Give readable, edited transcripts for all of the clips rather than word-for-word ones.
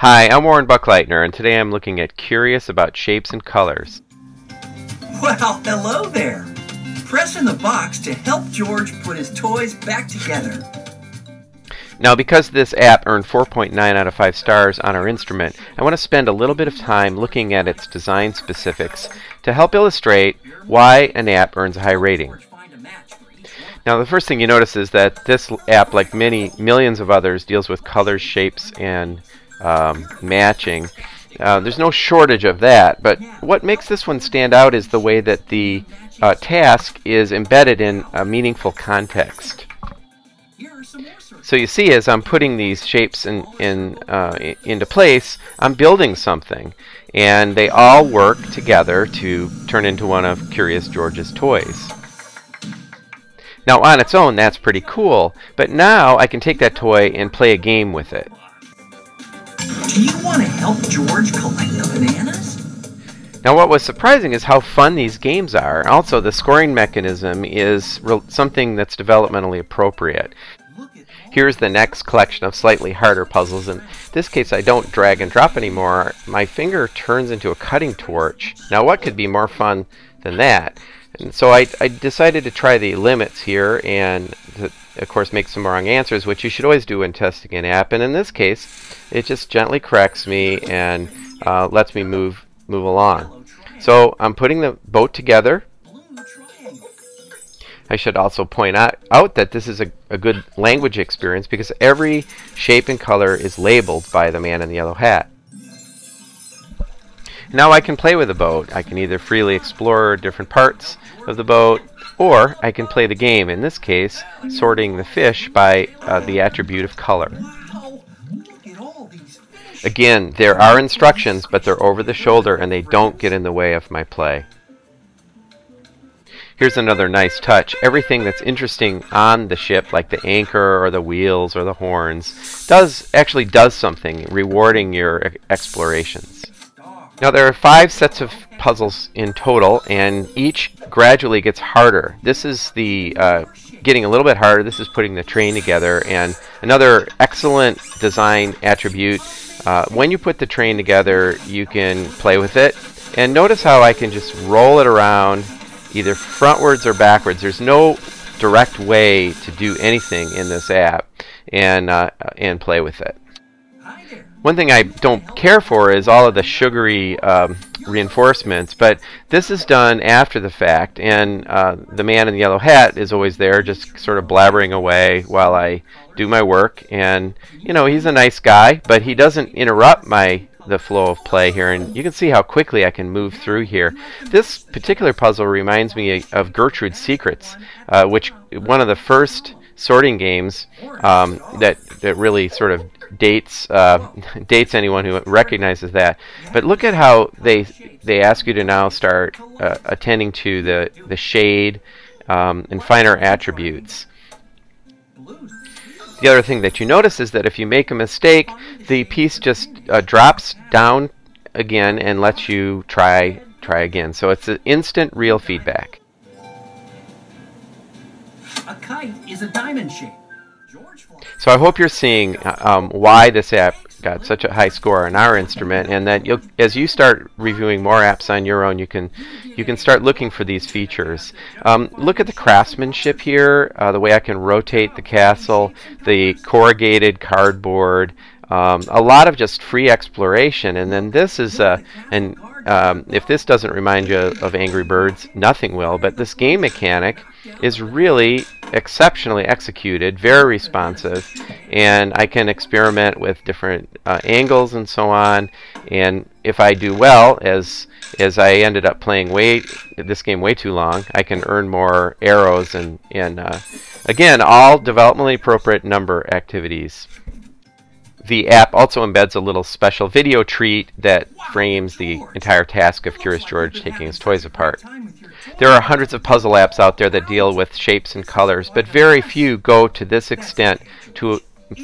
Hi, I'm Warren Buckleitner, and today I'm looking at Curious About Shapes and Colors. Well, hello there! Press in the box to help George put his toys back together. Now, because this app earned 4.9 out of 5 stars on our instrument, I want to spend a little bit of time looking at its design specifics to help illustrate why an app earns a high rating. Now, the first thing you notice is that this app, like many millions of others, deals with colors, shapes, and matching. There's no shortage of that, but what makes this one stand out is the way that the task is embedded in a meaningful context. So you see, as I'm putting these shapes into place, I'm building something, and they all work together to turn into one of Curious George's toys. Now, on its own, that's pretty cool, but now I can take that toy and play a game with it. Do you want to help George collect the bananas? Now, what was surprising is how fun these games are. Also, the scoring mechanism is something that's developmentally appropriate. Here's the next collection of slightly harder puzzles. In this case, I don't drag and drop anymore. My finger turns into a cutting torch. Now, what could be more fun than that? And so I decided to try the limits here and to, of course, make some wrong answers, which you should always do when testing an app. And in this case, it just gently corrects me and lets me move along. So I'm putting the boat together. I should also point out that this is a good language experience because every shape and color is labeled by the man in the yellow hat. Now I can play with the boat. I can either freely explore different parts of the boat, or I can play the game, in this case, sorting the fish by the attribute of color. Again, there are instructions, but they're over the shoulder and they don't get in the way of my play. Here's another nice touch. Everything that's interesting on the ship, like the anchor or the wheels or the horns, actually does something, rewarding your explorations. Now, there are 5 sets of puzzles in total, and each gradually gets harder. This is the getting a little bit harder. This is putting the train together, and another excellent design attribute. When you put the train together, you can play with it, and notice how I can just roll it around either frontwards or backwards. There's no direct way to do anything in this app and play with it. One thing I don't care for is all of the sugary reinforcements, but this is done after the fact, and the man in the yellow hat is always there just sort of blabbering away while I do my work, and you know, he's a nice guy, but he doesn't interrupt the flow of play here, and you can see how quickly I can move through here. This particular puzzle reminds me of Gertrude's Secrets, which one of the first sorting games that really sort of dates anyone who recognizes that. But look at how they ask you to now start attending to the shade and finer attributes. The other thing that you notice is that if you make a mistake, the piece just drops down again and lets you try again. So it's an instant real feedback. A kite is a diamond shape. So I hope you're seeing why this app got such a high score on our instrument, and that as you start reviewing more apps on your own, you can start looking for these features. Look at the craftsmanship here, the way I can rotate the castle, the corrugated cardboard, a lot of just free exploration. And then this is if this doesn't remind you of Angry Birds, nothing will. But this game mechanic is really exceptionally executed, very responsive, and I can experiment with different angles and so on. And if I do well, as I ended up playing this game way too long, I can earn more arrows and again, all developmentally appropriate number activities. The app also embeds a little special video treat that frames the entire task of Curious George taking his toys apart. There are hundreds of puzzle apps out there that deal with shapes and colors, but very few go to this extent to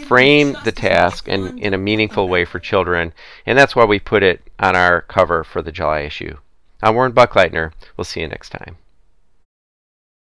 frame the task in a meaningful way for children, and that's why we put it on our cover for the July issue. I'm Warren Buckleitner. We'll see you next time.